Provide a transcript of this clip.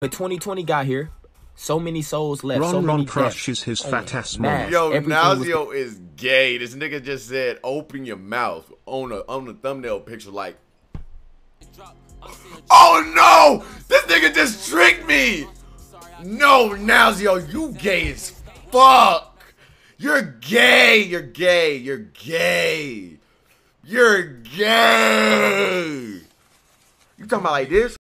When 2020 got here, so many souls left. Ron crushes his fat ass mouth. Yo, Nazio is gay. This nigga just said, "Open your mouth" on a thumbnail picture. Like, oh no, this nigga just tricked me. No, Nazio, you gay as fuck. You're gay. You're gay. You're gay. You're gay. You talking about like this?